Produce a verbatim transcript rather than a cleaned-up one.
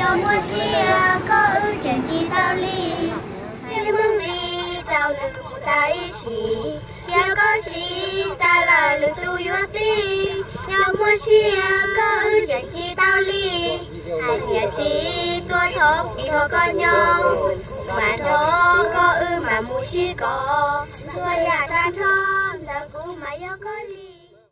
有摩西啊，哥有前几道理，你们咪找人不在一起，要高兴在哪里都有地，有摩西啊，哥有前几道理，俺年纪多头比头高娘，馒头哥有馒木西哥，做呀蛋汤的姑妈要高。